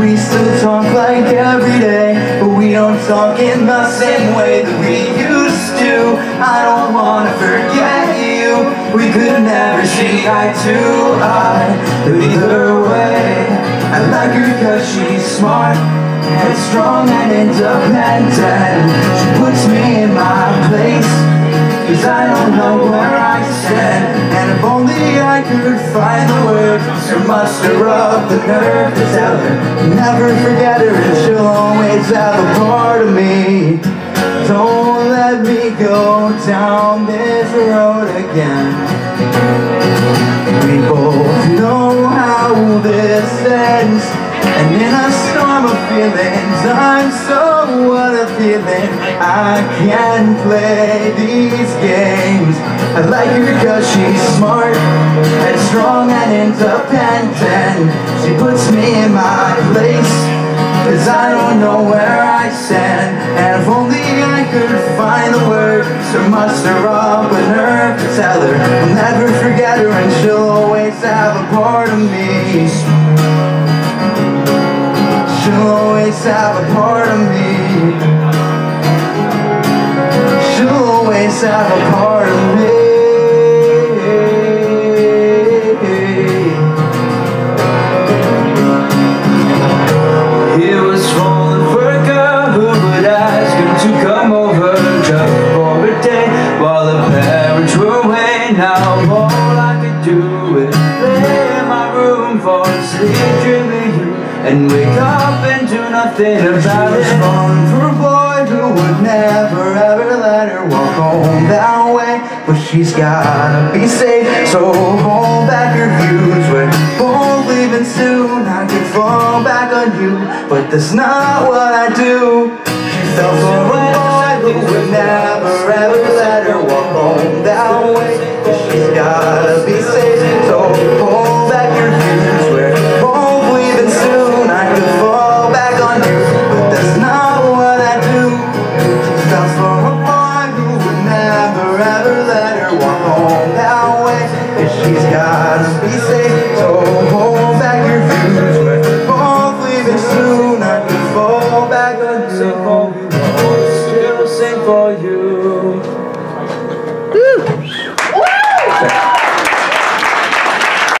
We still talk like every day, but we don't talk in the same way that we used to. I don't wanna forget you. We could never see eye to eye, but either way, I like her cause she's smart and strong and independent. She puts me in my place, cause I don't know where I stand. And if only I could find the words to muster up the nerve to tell her, never forget her, and she'll always have a part of me. Don't let me go down this road again. We both know how this ends, and in a storm of feelings, I'm so what a feeling. I can't play these games. I like her because she's smart and strong and independent. She puts me in my place, cause I don't know where I stand. And if only I could find the words to muster up a nerve to tell her, I'll never forget her, and she'll always have a part of me. She'll always have a part of me. She'll always have a part of me. And wake up and do nothing about it. She was falling for a boy who would never ever let her walk home that way. But she's gotta be safe, so hold back your views. We're both leaving soon, I could fall back on you, but that's not what I do. She fell for a boy who would never ever let her walk home that way. But she's gotta be safe, so hold back your views. We're both leaving soon, for you.